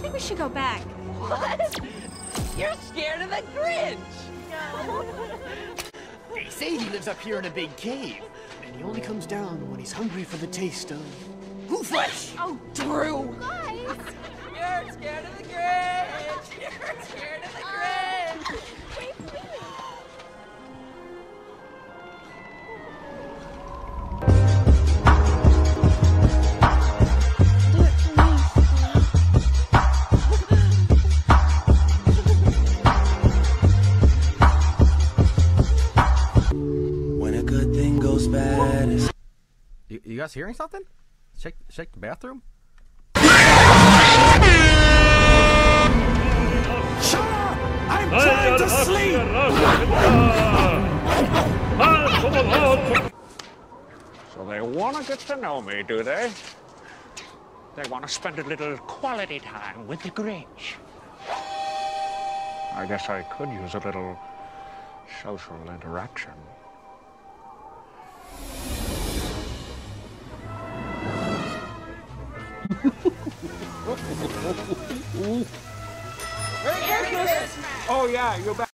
I think we should go back. What? You're scared of the Grinch! No. They say he lives up here in a big cave, and he only comes down when he's hungry for the taste of... Who flesh? Oh, Drew! Guys! You're scared of the Grinch! You're scared of the Grinch! You guys hearing something? Shake the bathroom? Shut up! I'm trying to sleep! So they wanna get to know me, do they? They wanna spend a little quality time with the Grinch. I guess I could use a little social interaction. Merry Christmas! Oh yeah, you're back.